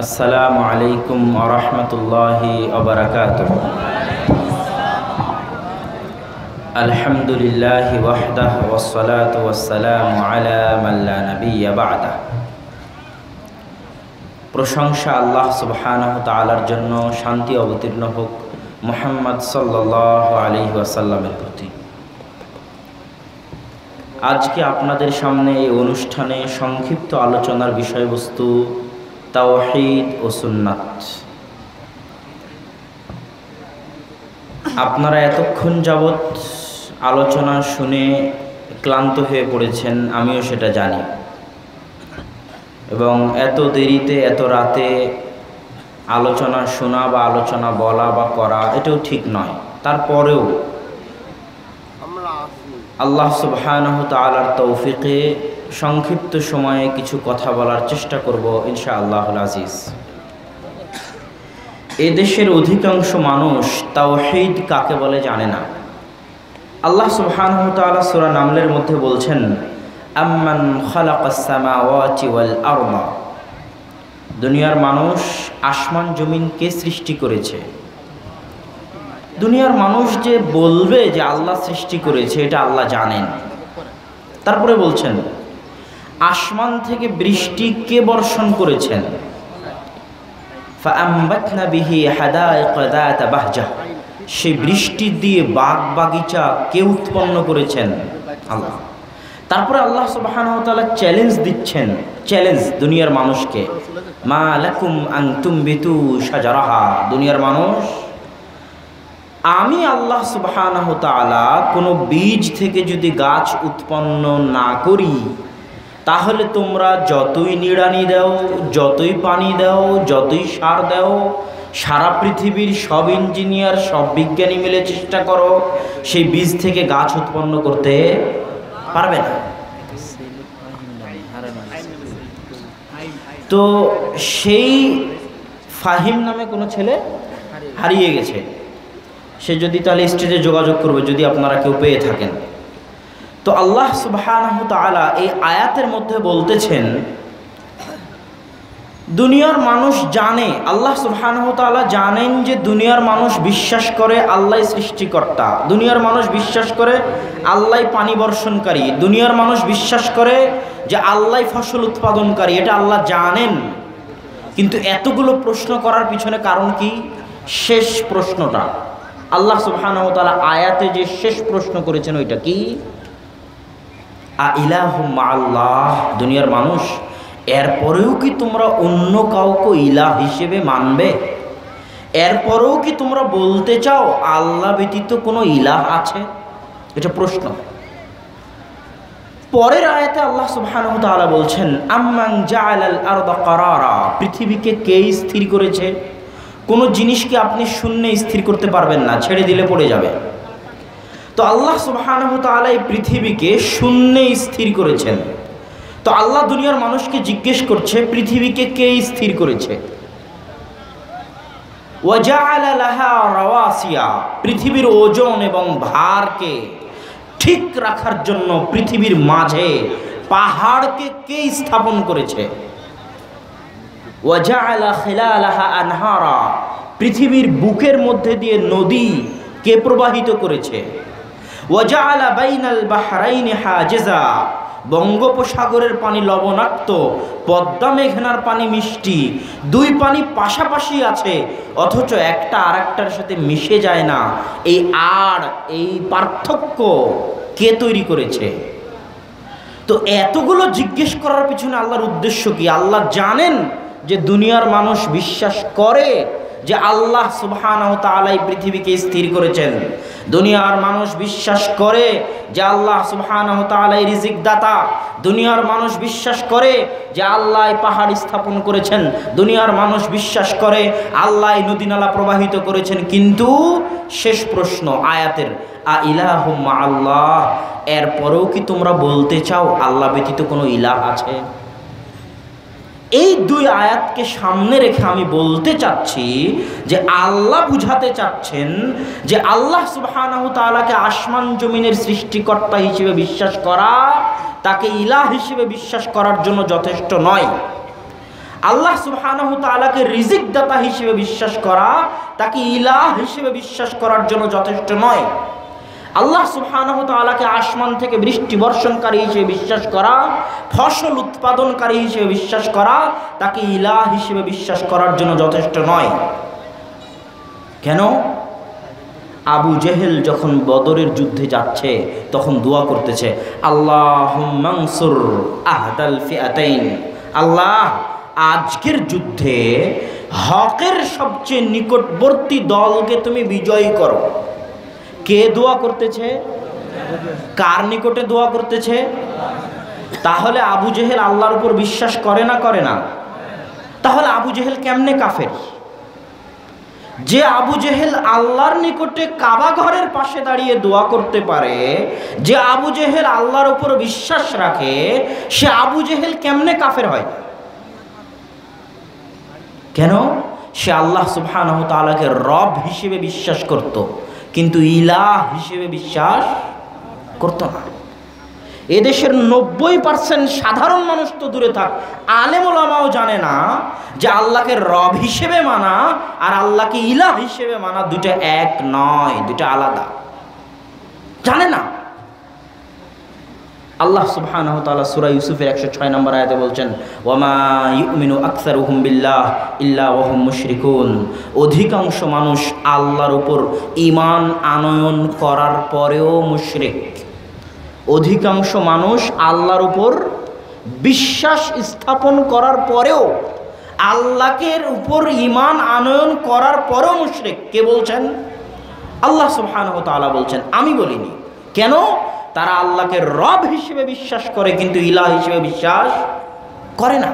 अस्सलामु अलैकुम व रहमतुल्लाहि व बरकातुहू। अल्हम्दुलिल्लाहि वहदहू वस्सलातु वस्सलामु अला मन ला नबिय्य बअदहू। प्रशंसा आल्लाह सुबहानाहू ताआलार जन्नो शांति अवतीर्ण होक मुहम्मद सल्लल्लाहु अलैहि वसल्लमेर प्रति। आजके आपनादेर सामने ए अनुष्ठाने संक्षिप्त आलोचनार विषयबस्तु ताओहीद ओ सुन्नत। आपनारा एतक्षण जाबत आलोचना शुने क्लान्त हये पड़ेछेन, आमिओ सेटा जानि, एबं एत देरीते एत राते आलोचना शोना बा आलोचना बला बा करा एटाओ ठीक नय। तारपरेओ आल्लाह सुबहानाहु ताआलार तौफिके संक्षिप्त समय किछु कथा बलार चेष्टा करब इंशाअल्लाहुल आजीज। ए देशेर अधिकांश मानुष ताओहीद काके बोले जाने ना। आल्लाह सुबहानाहु ताआला सूरा नामलेर मध्ये बोलछेन, अम्मन खलाकास सामावाति वाल अर्द। दुनियार मानुष आसमान जमीन के सृष्टि करेछे। दुनियार मानुष जे बोलबे जे आल्लाह सृष्टि करेछे एटा आल्लाह जानेन। तारपरे बोलछेन आसमान थेके बृष्टि के बर्षण करेछेन। फाअम्बतना बिही हदाइक दात बहजा। से बृष्टि दिए बाग बागिचा के उत्पन्न करेछेन आल्लाह। तारपरे आल्लाह सुबहानाहु ताआला चैलेंज दिच्छेन, चैलेंज दुनियार मानुषके, मा लाकुम अन तुमबितु शाजाराहा। दुनियार मानुष आमी आल्लाह सुबहानाहु ताआला कोनो बीज थेके यदि गाछ उत्पन्न ना करी ताहले तुमरा जतई निड़ानी दाओ, जतई पानी दाओ, जतई सार दाओ, सारा पृथिवीर सब इंजिनियर सब विज्ञानी मिले चेष्टा करो सेई बीज थेके गाछ उत्पन्न करते पारबे ना। तो सेई फाहिम नामे कोनो छेले हारिये गेछे, से जदि ताहले स्टेजे जोगाजोग करबे जदि आपनारा केउ पेये थाकेन। तो अल्लाह सुबहानाहु ताआला ए आयातेर मध्य बोलतेछेन दुनियार मानुष जाने, अल्लाह सुबहानाहु ताआला जानेन जे दुनियार मानुष विश्वास करे आल्लाह सृष्टिकर्ता, दुनियार मानुष विश्वास करे आल्लाह पानी बर्षणकारी, दुनियार मानुष विश्वास करे जे आल्लाह फसल उत्पादनकारी, एटा आल्लाह जानेन। किन्तु एतगुलो प्रश्न करार पिछने कारण कि शेष प्रश्नटा अल्लाह सुबहानाहु ताआला आयाते जे शेष प्रश्न करेछेन ओइटा कि आइलाहुम माल्लाह। दुनियार मानुष एर परेও कि तुम्हारा अन्य काउके इलाह हिसेबे मानबे, एर परेও कि तुम्हारा बोलते चाओ आल्लाह व्यतीत कोनो इलाह आछे, एटा प्रश्न। परेर आयाते आल्लाह सुबहानाहु ताआला बोलछेन, अम्मन जालाल अर्द करारा। पृथिवीके के स्थिर करेछे? कोनो जिनिसके आपनि शून्ये स्थिर करते पारबेन ना, छेड़े दिले पड़े जाबे। तो अल्लाह सुबहानाहु ताआला पृथ्वी के शून्य स्थिर करेछेन। तो अल्लाह दुनियार मानुष के जिज्ञेस करछे पृथ्वी के स्थिर करेछे। वजाअला लाहा रवासिया। पृथिवीर ओजन एवं भार के ठीक रखार जन्य पृथिवीर माझे पहाड़ के स्थापन करेछे। वजाअला खिलालाहा अनहारा। पृथिवीर बुकेर मध्य दिए नदी के प्रवाहित करेछे। वजाअला बैनल बहराइन हाजिजा। बंगोपसागर पानी लवणाक्त, पद्मा मेघनार पानी मिष्टि। दुई पानी पाशापाशी आछे अथच एकटा आरेकटार साथे मिशे जाय ना। एई आड़ एई पार्थक्य के तैरी करेछे? तो एतगुलो जिज्ञेस करार पिछने आल्लाहर उद्देश्य कि? आल्लाह जानेन जे दुनियार मानुष विश्वास करे जे आल्लाह सुबहानाहु ताआला पृथ्वी के स्थिर करेछेन। दुनियार मानुष विश्वास करे जे आल्लाह सुबहानाहु ताआला रिजिक दाता। दुनियार मानुष विश्वास करे जे आल्लाह पहाड़ स्थापन करेछेन। दुनियार मानुष विश्वास करे आल्लाह नदी नाला प्रवाहित करेछेन। किन्तु शेष प्रश्न आयातेर आइलाहुम मा'आल्लाह। एर परेও कि তোমরা বলতে চাও আল্লাহ ব্যতীত কোনো ইলাহ আছে? এই দুই আয়াতকে সামনে রেখে আমি বলতে চাচ্ছি যে আল্লাহ বুঝাতে চাচ্ছেন যে আল্লাহ সুবহানাহু তাআলাকে আসমান জমিনের সৃষ্টিকর্তা হিসেবে বিশ্বাস করা তাকে ইলাহ হিসেবে বিশ্বাস করার জন্য যথেষ্ট নয়। अल्लाह सुब्हानाहु ताआला के रिजिक दाता हिसेबे विश्वास करा ताकि इलाह हिसेबे विश्वास करार जोनो जथेष्ट नय। अल्लाह सुब्हानाहु ताआला के आसमान थेके बृष्टि बर्षणकारी हिसेबे विश्वास करा, फसल उत्पादनकारी हिसेबे विश्वास करा ताकि इलाह हिसेबे विश्वास करार जोनो जथेष्ट नय। केनो আবু জেহেল যখন বদরের যুদ্ধে যাচ্ছে তখন দোয়া করতেছে, আল্লাহুম্মা আনসুর আহদাল ফিআতাইন, আল্লাহ আজকের যুদ্ধে হকের সবচেয়ে নিকটবর্তী দলকে তুমি বিজয়ী করো। কে দোয়া করতেছে? কার নিকটে দোয়া করতেছে? তাহলে আবু জেহেল আল্লাহর উপর বিশ্বাস করে না, করে না? তাহলে আবু জেহেল কেমনে কাফের? जे आबू जेहेल आल्लार निकटे काबा घरेर पाशे दाड़िये दुआ करते पारे, जे आबू जेहेल आल्लार उपर विश्वास राखे, से आबू जेहेल केमने काफेर हय? केन से आल्लाह सुब्हानाहु ताआला के रब हिसेबे विश्वास करत किन्तु इलाह हिसेबे विश्वास करत ना। ए देशेर 90% साधारण मानुष तो दूरे थाक, आलेम ओलामाओ जाने ना जे आल्लाहके रब हिसेबे माना और आल्लाहके इलाह हिसेबे माना दुइटा एक नय, दुइटा आलादा, जाने ना। আল্লাহ সুবহানাহু ওয়া তাআলা সূরা ইউসুফের 106 নম্বর আয়াতে বলছেন, ওয়া মা ইউমিনু আকসারুহুম বিল্লাহ ইল্লা ওয়া হুম মুশরিকুন, অধিকাংশ মানুষ আল্লাহর উপর ঈমান আনয়ন করার পরেও মুশরিক। অধিকাংশ মানুষ আল্লাহর উপর বিশ্বাস স্থাপন করার পরেও, আল্লাহর উপর ঈমান আনয়ন করার পরেও মুশরিক। কে বলছেন? আল্লাহ সুবহানাহু ওয়া তাআলা বলছেন, আমি বলিনি। কেন? তারা আল্লাহকে রব হিসেবে বিশ্বাস করে কিন্তু ইলাহ হিসেবে বিশ্বাস করে না।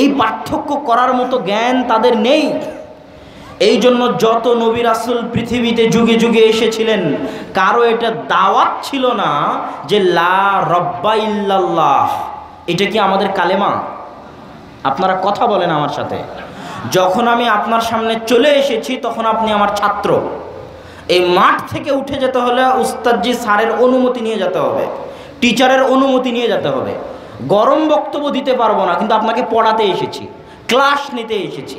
এই পার্থক্য করার মতো জ্ঞান তাদের নেই। এই জন্য যত নবী রাসূল পৃথিবীতে যুগে যুগে এসেছিলেন কারো এটা দাওয়াত ছিল না যে লা রাব্বা ইল্লাল্লাহ। এটা কি আমাদের কালেমা? আপনারা কথা বলেন আমার সাথে। যখন আমি আপনার সামনে চলে এসেছি তখন আপনি আমার ছাত্র। এই মাঠ থেকে উঠে যেতে হলে উস্তাদজি স্যারের অনুমতি নিয়ে যেতে হবে, টিচারের অনুমতি নিয়ে যেতে হবে। গরম বক্তব্য দিতে পারবো না, কিন্তু আপনাকে পড়াতে এসেছি, ক্লাস নিতে এসেছি।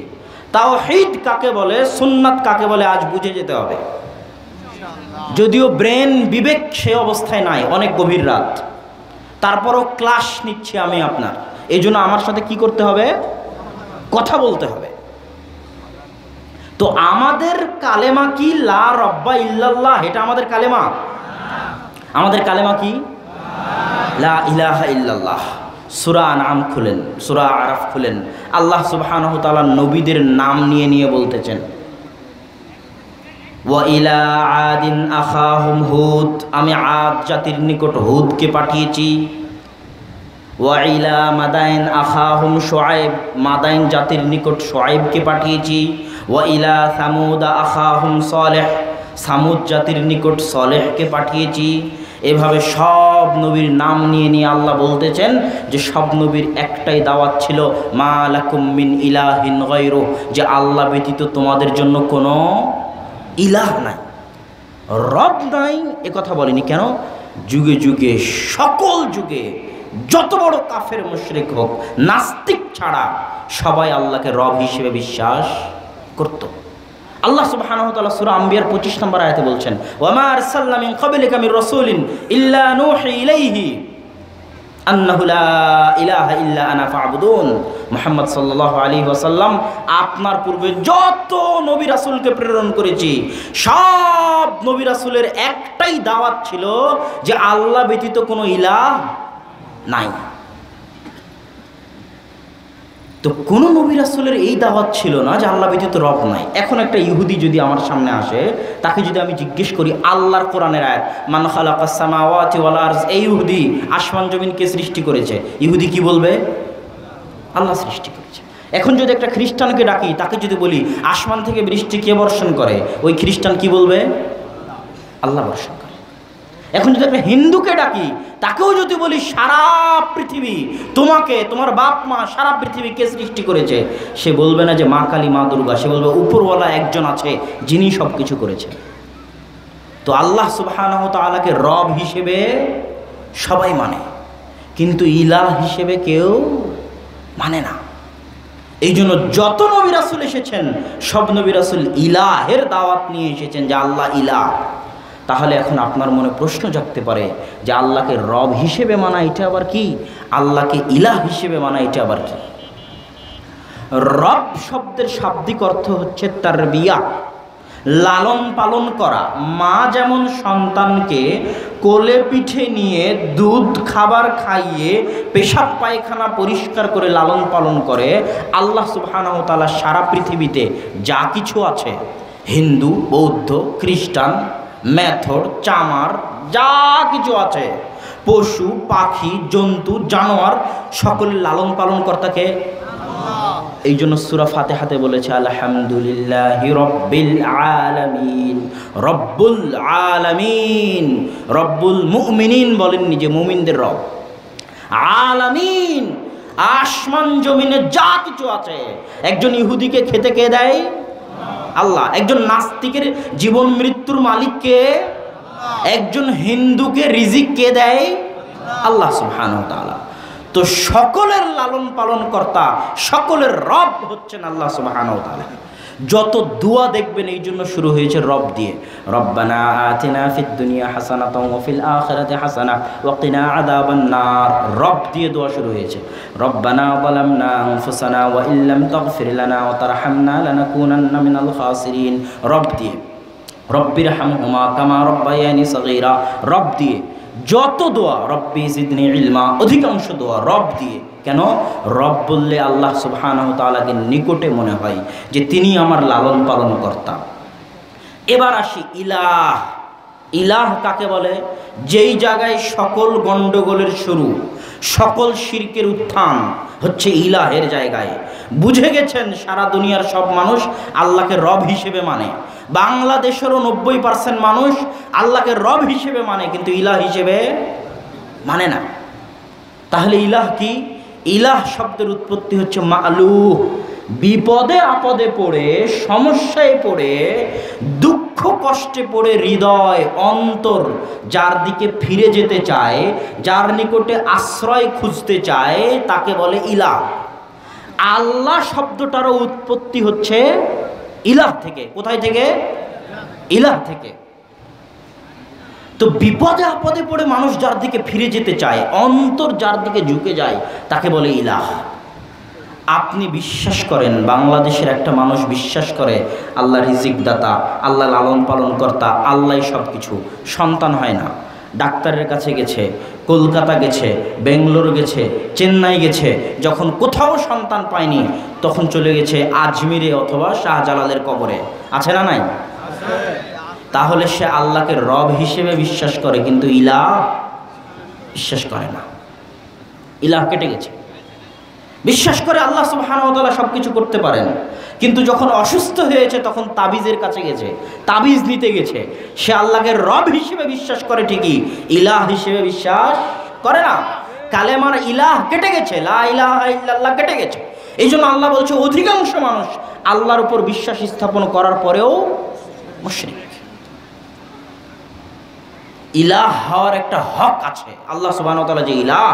তাওহীদ কাকে বলে, সুন্নাত কাকে বলে আজ বুঝে যেতে হবে। যদিও ব্রেন বিবেক সে অবস্থায় নাই, অনেক গভীর রাত, তারপরও ক্লাস নিচ্ছি আমি আপনার। এই জন্য আমার সাথে কি করতে হবে? কথা বলতে হবে। তো আমাদের কালেমা কি লা রাব্বা ইল্লাল্লাহ? এটা আমাদের কালেমা? আমাদের কালেমা কি লা ইলাহা ইল্লাল্লাহ। সূরা আনআম খুলেন, সূরা আরাফ খুলেন, আল্লাহ সুবহানাহু ওয়া তাআলা নবীদের নাম নিয়ে নিয়ে বলতেছেন, ওয়া ইলা আদিন আখাহুম হুদ, আমি আদ জাতির নিকট হুদকে পাঠিয়েছি। ওয়া ইলা মাদাইন আখাহুম শুআয়ব, মাদাইন জাতির নিকট শুআয়বকে পাঠিয়েছি। ওয়া ইলা সামুদ আখাহুম সালেহ, সামুদ জাতির নিকট সালেহকে পাঠিয়েছি। এভাবে সব নবীর নাম নিয়ে নিয়ে আল্লাহ বলতেছেন যে সব নবীর একটাই দাওয়াত ছিল, মা লাকুম মিন ইলাহিন গায়রু, যে আল্লাহ ব্যতীত তোমাদের জন্য কোনো ইলাহ নাই, রব নাই। এ কথা বলেনি। কেন? যুগে যুগে, সকল যুগে, যত বড় কাফের মুশরিক হোক, নাস্তিক ছাড়া সবাই আল্লাহকে রব হিসেবে বিশ্বাস করত। আল্লাহ সুবহানাহু ওয়া তাআলা সূরা আম্বিয়ার 25 নম্বর আয়াতে বলছেন, ওয়া মা আরসালনা মিন ক্বাবলিকা মির রাসূলিন ইল্লা নূহি ইলাইহি আন্নাহু লা ইলাহা ইল্লা আনা ফা'বুদুন। মুহাম্মদ সাল্লাল্লাহু আলাইহি ওয়াসাল্লাম, আপনার পূর্বে যত নবী রাসূলকে প্রেরণ করেছি সব নবী রাসূলের একটাই দাওয়াত ছিল যে আল্লাহ ব্যতীত কোনো ইলাহ নাই। তো কোনো নবী রাসূলের এই দাওয়াত ছিল না যে আল্লাহ ব্যতীত রব নাই। এখন একটা ইহুদি যদি আমার সামনে আসে, তাকে যদি আমি জিজ্ঞেস করি আল্লাহর কোরআনের আয়াত, মান খালাকাস সামাওয়াতি ওয়াল আরজ, এই ইহুদি আসমান জমিনকে সৃষ্টি করেছে, ইহুদি কি বলবে? আল্লাহ সৃষ্টি করেছে। এখন যদি একটা খ্রিস্টানকে ডাকি, তাকে যদি বলি আসমান থেকে বৃষ্টি কে বর্ষণ করে, ওই খ্রিস্টান কি বলবে? আল্লাহ বর্ষণ করে। এখন যদি একটা হিন্দুকে ডাকি, তাকেও যদি বলি সারা পৃথিবী তোমাকে, তোমার বাপ মা, সারা পৃথিবীকে সৃষ্টি করেছে, সে বলবে না যে মা কালী, মা দুর্গা, সে বলবে উপরওয়ালা একজন আছে যিনি সব কিছু করেছে। তো আল্লাহ সুবহানাহু ওয়া তাআলাকে রব হিসেবে সবাই মানে কিন্তু ইলাহ হিসেবে কেউ মানে না। এইজন্য যত নবী রাসূল এসেছেন সব নবী রাসূল ইলাহের দাওয়াত নিয়ে এসেছেন যে আল্লাহ ইলাহ। তাহলে এখন আপনার মনে প্রশ্ন জাগতে পারে যে আল্লাহকে রব হিসেবে মানা এটা আবার কি, আল্লাহকে ইলাহ হিসেবে মানা এটা আবার কি? রব শব্দের শাব্দিক অর্থ হচ্ছে তারবিয়া, লালন পালন করা। মা যেমন সন্তানকে কোলে পিঠে নিয়ে দুধ খাবার খাইয়ে পেশাব পায়খানা পরিষ্কার করে লালন পালন করে, আল্লাহ সুবহানাহু ওয়া তাআলা সারা পৃথিবীতে যা কিছু আছে হিন্দু বৌদ্ধ খ্রিস্টান মেথর চামার যা কিছু আছে পশু পাখি জন্তু জানোয়ার সকল লালন পালন কর্তাকে। এই জন্য সূরা ফাতিহাতে বলেছে আলহামদুলিল্লাহি রব্বিল আলামিন। রব্বুল আলামিন, রব্বুল মুমিনিন বলেননি যে মুমিনদের রব, আলামিন আসমান জমিনে যা কিছু আছে। একজন ইহুদিকে খেতে কে দেয়? আল্লাহ। একজন নাস্তিকের জীবন মৃত্যুর মালিক কে? একজন হিন্দুকে রিজিক কে দেয়? আল্লাহ সুবহানাহু ওয়া তাআলা। তো সকলের লালন পালন কর্তা সকলের রব হচ্ছেন আল্লাহ সুবহানাহু ওয়া তাআলা। যত দোয়া দেখবেন এই জন্য শুরু হয়েছে রব দিয়ে। রব্বানা আতিনা ফিদ দুনিয়া হাসানাতাও ওয়া ফিল আখিরাতি হাসানা ওয়া কিনা আযাবান নার, রব দিয়ে দোয়া শুরু হয়েছে। রব্বানা যালামনা আনফুসানা ওয়া ইল্লাম তাগফির লানা ওয়া তারহামনা লানাকুনান্না মিনাল খাসিরিন, রব দিয়ে। রব্বিরহামহুমা কামা রব্বায়ানি সাগীরা, রব দিয়ে। যত দোয়া রব্বি জিদনি ইলমা, অধিকাংশ দোয়া রব দিয়ে। কেন? রব বললে আল্লাহ সুবহানাহু তাআলাকে নিকটে মনে হয় যে তিনি আমার লালন পালন কর্তা। এবার আসি ইলাহ। ইলাহ কাকে বলে? যেই জায়গায় সকল গণ্ডগোলের শুরু, সকল শিরকের উত্থান হচ্ছে ইলাহের জায়গায়। বুঝে গেছেন সারা দুনিয়ার সব মানুষ আল্লাহকে রব হিসেবে মানে, বাংলাদেশেরও 90% মানুষ আল্লাহকে রব হিসেবে মানে কিন্তু ইলাহ হিসেবে মানে না। তাহলে ইলাহ কি? ইলাহ শব্দের উৎপত্তি হচ্ছে মা'লুহ, বিপদে আপদে পড়ে সমস্যায় পড়ে দুঃখ কষ্টে পড়ে হৃদয় অন্তর যার দিকে ফিরে যেতে চায়, যার নিকটে আশ্রয় খুঁজতে চায় তাকে বলে ইলাহ। আল্লাহ শব্দটারও উৎপত্তি হচ্ছে ইলাহ থেকে। কোথায় থেকে? ইলাহ থেকে। তো বিপদে আপদে পড়ে মানুষ যার দিকে ফিরে যেতে চায়, অন্তর যার দিকে ঝুঁকে যায় তাকে বলে ইলাহ। আপনি বিশ্বাস করেন, বাংলাদেশের একটা মানুষ বিশ্বাস করে আল্লাহ রিজিক দাতা, আল্লাহ লালন পালন কর্তা, আল্লাহ সব কিছু। সন্তান হয় না, ডাক্তারের কাছে গেছে, কলকাতা গেছে, বেঙ্গলোর গেছে, চেন্নাই গেছে, যখন কোথাও সন্তান পায়নি তখন চলে গেছে আজমিরে অথবা শাহজালালের কবরে। আছে না নাই? তাহলে সে আল্লাহকে রব হিসেবে বিশ্বাস করে কিন্তু ইলাহ বিশ্বাস করে না, ইলাহ কেটে গেছে। বিশ্বাস করে আল্লাহ সুবহানাহু ওয়া তাআলা সব কিছু করতে পারেন, কিন্তু যখন অসুস্থ হয়েছে তখন তাবিজের কাছে গেছে, তাবিজ নিতে গেছে। সে আল্লাহকে রব হিসেবে বিশ্বাস করে ঠিকই, ইলাহ হিসেবে বিশ্বাস করে না। কালেমার ইলাহ কেটে গেছে, লা ইলাহা ইল্লাল্লাহ কেটে গেছে। এই জন্য আল্লাহ বলছে অধিকাংশ মানুষ আল্লাহর উপর বিশ্বাস স্থাপন করার পরেও মুশরিক। ইলাহ হওয়ার একটা হক আছে। আল্লাহ সুবহানাহু ওয়া তাআলা যে ইলাহ,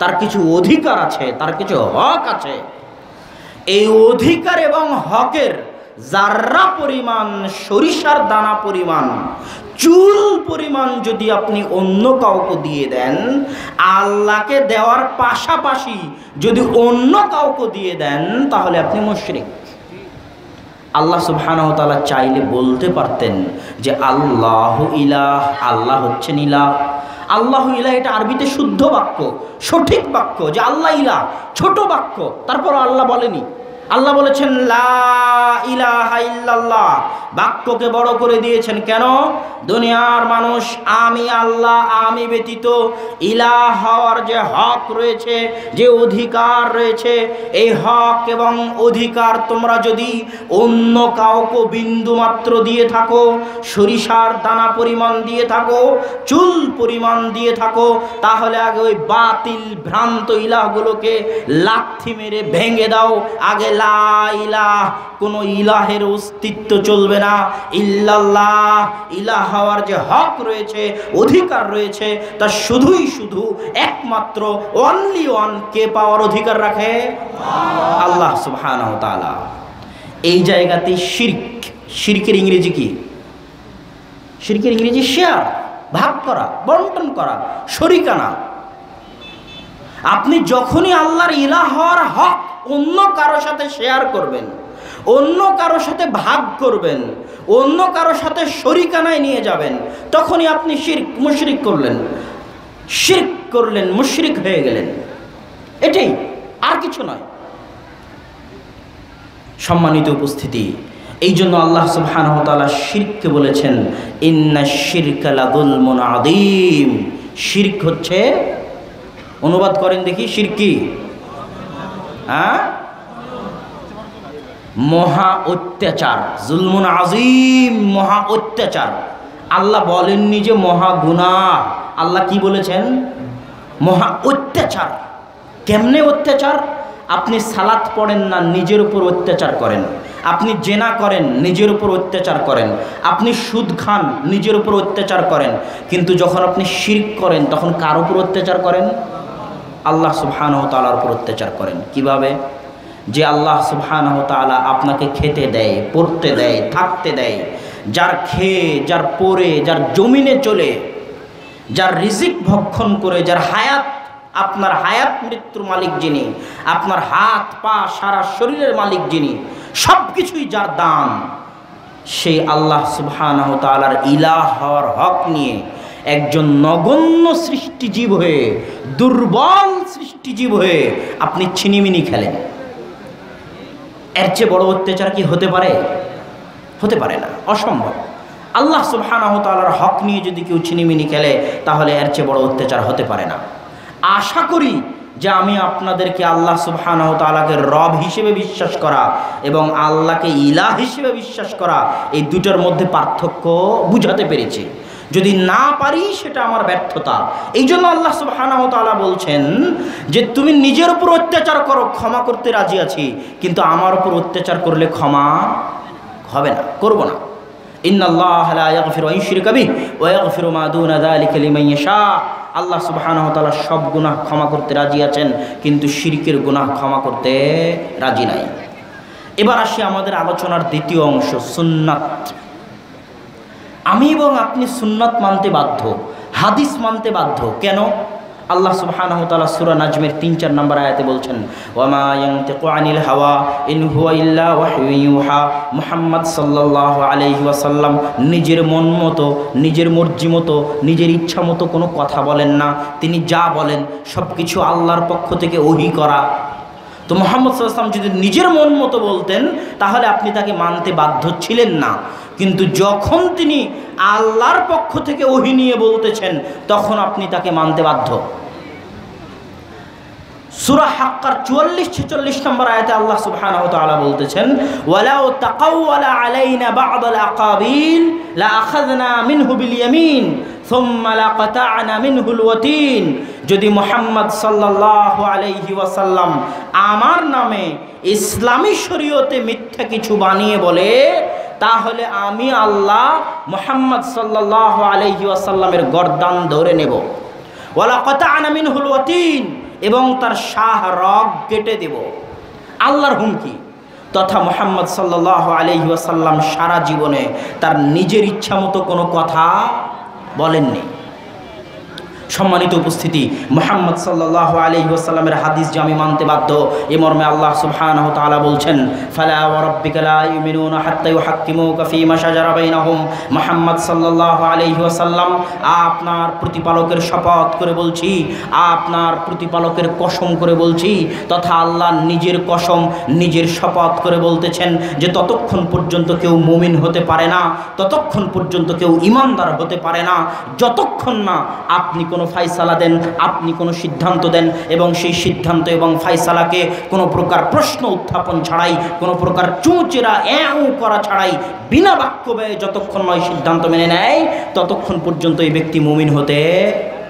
তার কিছু অধিকার আছে, তার কিছু হক আছে। এই অধিকার এবং হকের যারা পরিমাণ, সরিষার দানা পরিমাণ, চুল পরিমাণ যদি আপনি অন্য কাউকে দিয়ে দেন, আল্লাহকে দেওয়ার পাশাপাশি যদি অন্য কাউকে দিয়ে দেন, তাহলে আপনি মুশরিক। আল্লাহ সুবহানাহু ওয়া তাআলা চাইলে বলতে পারতেন যে আল্লাহু ইলাহ, আল্লাহ হচ্ছেন ইলাহ। আল্লাহু ইলাহ এটা আরবিতে শুদ্ধ বাক্য, সঠিক বাক্য যে আল্লাহ ইলাহ, ছোট বাক্য। তারপর আল্লাহ বলেনি, আল্লাহ বলেছেন লা ইলাহা ইল্লাল্লাহ। বাক্যকে বড় করে দিয়েছেন। কেন? দুনিয়ার মানুষ আমি আল্লাহ, আমি ব্যতীত ইলাহ হওয়ার যে হক রয়েছে, যে অধিকার রয়েছে, এই হক এবং অধিকার তোমরা যদি অন্য কাউকে বিন্দুমাত্র দিয়ে থাকো, সরিষার দানা পরিমাণ দিয়ে থাকো, চুল পরিমাণ দিয়ে থাকো, তাহলে আগে ওই বাতিল ভ্রান্ত ইলাহগুলোকে লাথি মেরে ভেঙে দাও। আগে ला इलाह कोनो ইলাহের अस्तित्व চলবে না ইল্লাল্লাহ ইলাহ হওয়ার যে হক রয়েছে অধিকার রয়েছে তা শুধুই শুধু একমাত্র অনলি ওয়ান কে পাওয়ার অধিকার রাখে আল্লাহ সুবহানাহু ওয়া তাআলা। এই জায়গাতে শিরক, শিরকের ইংরেজি কি? শিরকের ইংরেজি শেয়ার, ভাগ করা, বন্টন করা, শরিকানা। আপনি যখনই আল্লাহর ইলাহ হওয়ার হক অন্য কারো সাথে শেয়ার করবেন, অন্য কারো সাথে ভাগ করবেন, অন্য কারো সাথে শরিকানায় নিয়ে যাবেন, তখনই আপনি শিরক করলেন, মুশরিক হয়ে গেলেন। এটাই, আর কিছু নয়। সম্মানিত উপস্থিতি, এই জন্য আল্লাহ সুবহানাহু ওয়া তাআলা শিরককে বলেছেন ইন্না শিরকা লাযুলমুন আযীম। শিরক হচ্ছে, অনুবাদ করেন দেখি, শিরক কি? হ্যাঁ, মহা অত্যাচার, যুলমুন আযীম, মহা অত্যাচার। আল্লাহ বলেননি যে মহা গুনাহ, আল্লাহ কি বলেছেন? মহা অত্যাচার। কেমনে অত্যাচার? আপনি সালাত পড়েন না, নিজের উপর অত্যাচার করেন। আপনি জেনা করেন, নিজের উপর অত্যাচার করেন। আপনি সুদ খান, নিজের উপর অত্যাচার করেন। কিন্তু যখন আপনি শিরক করেন তখন কার উপর অত্যাচার করেন? আল্লাহ সুবহানাহু ওয়া তাআলার উপর অত্যাচার করেন। কিভাবে? যে আল্লাহ সুবহানাহু ওয়া তাআলা আপনাকে খেতে দেয়, পড়তে দেয়, থাকতে দেয়, যার খেয়ে, যার পরে, যার জমিনে চলে, যার রিজিক ভক্ষণ করে, যার হায়াত, আপনার হায়াত মৃত্যুর মালিক যিনি, আপনার হাত পা সারা শরীরের মালিক যিনি, সব কিছুই যার দান, সেই আল্লাহ সুবহানাহু ওয়া তাআলার ইলাহ হওয়ার হক নিয়ে একজন নগণ্য সৃষ্টিজীব হয়ে, দুর্বল সৃষ্টিজীব হয়ে আপনি ছিনিমিনি খেলেন। এর চেয়ে বড় অত্যাচার কি হতে পারে? হতে পারে না, অসম্ভব। আল্লাহ সুবহানাহু ওয়া তাআলার হক নিয়ে যদি কেউ ছিনিমিনি খেলে তাহলে এর চেয়ে বড় অত্যাচার হতে পারে না। আশা করি যে আমি আপনাদেরকে আল্লাহ সুবহানাহু ওয়া তাআলাকে রব হিসেবে বিশ্বাস করা এবং আল্লাহকে ইলাহ হিসেবে বিশ্বাস করা, এই দুটার মধ্যে পার্থক্য বুঝাতে পেরেছি। যদি না পারি সেটা আমার ব্যর্থতা। এই জন্য আল্লাহ সুবহানাহু ওয়া তাআলা বলছেন যে তুমি নিজের উপর অত্যাচার করো, ক্ষমা করতে রাজি আছি, কিন্তু আমার উপর অত্যাচার করলে ক্ষমা হবে না, করব না। ইন্নাল্লাহা লা ইয়াগফিরু আন ইউশরিকা বিহি ওয়া ইয়াগফিরু মা দুনা যালিকা লিমান ইয়াশা। আল্লাহ সুবহানাহু ওয়া তাআলা সব গুনাহ ক্ষমা করতে রাজি আছেন, কিন্তু শিরকের গুনাহ ক্ষমা করতে রাজি নাই। এবার আসি আমাদের আলোচনার দ্বিতীয় অংশ, সুন্নাত। আমি এবং আপনি সুন্নাত মানতে বাধ্য, হাদিস মানতে বাধ্য। কেন? আল্লাহ সুবহানাহু ওয়া তাআলা সূরা নাজমের ৩-৪ নম্বর আয়াতে বলছেন ওয়া মা ইয়ানতিকু আনিল হাওয়া ইন হুয়া ইল্লা ওয়াহয়ুন ইউহা। মুহাম্মদ সাল্লাল্লাহু আলাইহি ওয়াসাল্লাম নিজের মন মতো, নিজের মর্জি মতো, নিজের ইচ্ছা মতো কোনো কথা বলেন না। তিনি যা বলেন সব কিছু আল্লাহর পক্ষ থেকে ওহী করা। তো মুহাম্মদ সাল্লাল্লাহু আলাইহি ওয়াসাল্লাম যদি নিজের মন মতো বলতেন তাহলে আপনি তাকে মানতে বাধ্য ছিলেন না, কিন্তু যখন তিনি আল্লাহর পক্ষ থেকে ওহী নিয়ে বলতেছেন তখন আপনি তাকে মানতে বাধ্য। সূরা হাক্কার ৪৪-৪৬ নম্বর আয়াতে আল্লাহ সুবহানাহু ওয়া তাআলা বলতেছেন ওয়ালাউ তাকাওয়ালা আলাইনা বা'দাল আকাবিল লা আখাযনা মিনহু বিল ইয়ামিন সুম্মা লাকাতা'না মিনহুল ওয়াতিন। যদি মুহাম্মদ সাল্লাল্লাহু আলাইহি ওয়াসাল্লাম আমার নামে ইসলামী শরীয়তে মিথ্যা কিছু বানিয়ে বলে তাহলে আমি আল্লাহ মুহাম্মদ সাল্লাল্লাহু আলাইহি ওয়াসাল্লামের গর্দান ধরে নেব। ওয়ালা কাতা'না মিনহুল ওয়াতিন, এবং তার শাহরগ কেটে দেব। আল্লাহর হুমকি। তথা মুহাম্মদ সাল্লাল্লাহু আলাইহি ওয়াসাল্লাম সারা জীবনে তার নিজের ইচ্ছা মতো কোনো কথা বলেননি। সম্মানিত উপস্থিতি, মুহাম্মদ সাল্লাল্লাহু আলাইহি ওয়াসাল্লামের হাদিস যে আমি মানতে বাধ্য, এ মর্মে আল্লাহ সুবহানাহু ওয়া তাআলা বলছেন ফালা ওয়া রাব্বিকা লা ইউমিনুনা হাত্তা ইউহাক্কিমুকা ফীমা শাজারা বাইনাহুম। মুহাম্মদ সাল্লাল্লাহু আলাইহি ওয়াসাল্লাম, আপনার প্রতিপালকের শপথ করে বলছি, আপনার প্রতিপালকের কসম করে বলছি, তথা আল্লাহ নিজের কসম, নিজের শপথ করে বলতেছেন যে ততক্ষণ পর্যন্ত কেউ মুমিন হতে পারে না, ততক্ষণ পর্যন্ত কেউ ইমানদার হতে পারে না যতক্ষণ না আপনি কোনো ফায়সালা দেন, আপনি কোনো সিদ্ধান্ত দেন এবং সেই সিদ্ধান্ত এবং ফায়সালাকে কোনো প্রকার প্রশ্ন উত্থাপন ছাড়াই, কোনো প্রকার চুঁচেরা এউ করা ছাড়াই, বিনা বাক্য ব্যয়ে যতক্ষণ নয় সিদ্ধান্ত মেনে নেয় ততক্ষণ পর্যন্ত এই ব্যক্তি মুমিন হতে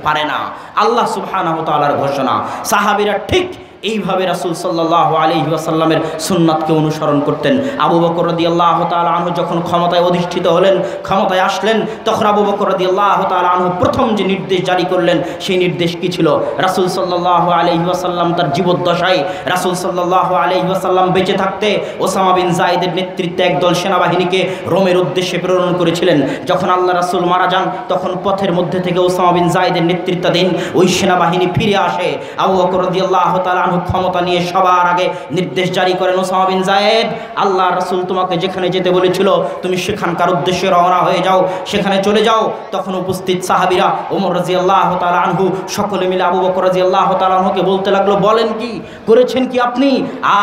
পারে না। আল্লাহ সুবহানাহু ওয়া তাআলার ঘোষণা। সাহাবীরা ঠিক এইভাবে রাসূল সাল্লাল্লাহু আলাইহি ওয়াসাল্লামের সুন্নাতকে অনুসরণ করতেন। আবু বকর রাদিয়াল্লাহু তাআলা আনহু যখন ক্ষমতায় অধিষ্ঠিত হলেন, ক্ষমতায় আসলেন, তখন আবু বকর রাদিয়াল্লাহু তাআলা আনহু প্রথম যে নির্দেশ জারি করলেন সেই নির্দেশ কি ছিল? রাসূল সাল্লাল্লাহু আলাইহি ওয়াসাল্লাম তার জীবদ্দশায়, রাসূল সাল্লাল্লাহু আলাইহি ওয়াসাল্লাম বেঁচে থাকতে ওসামা বিন যায়েদের নেতৃত্বে একদল সেনাবাহিনীকে রোমের উদ্দেশ্যে প্রেরণ করেছিলেন। যখন আল্লাহ রাসূল মারা যান তখন পথের মধ্যে থেকে ওসামা বিন যায়েদের নেতৃত্বাধীন ওই সেনাবাহিনী ফিরে আসে। আবু বকর রাদিয়াল্লাহু তাআলা ক্ষমতা নিয়ে সবার আগে নির্দেশ জারি করেন, ওসামা বিন যায়েদ, আল্লাহ রাসূল তোমাকে যেখানে যেতে বলেছিল তুমি সেখানকার উদ্দেশ্যে রওনা হয়ে যাও, সেখানে চলে যাও। তখন উপস্থিত সাহাবীরা, ওমর রাদিয়াল্লাহু তাআলা আনহু সকলে মিলে আবু বকর রাদিয়াল্লাহু তাআলা আনহুকে বলতে লাগলো, বলেন কি, করেছেন কি আপনি?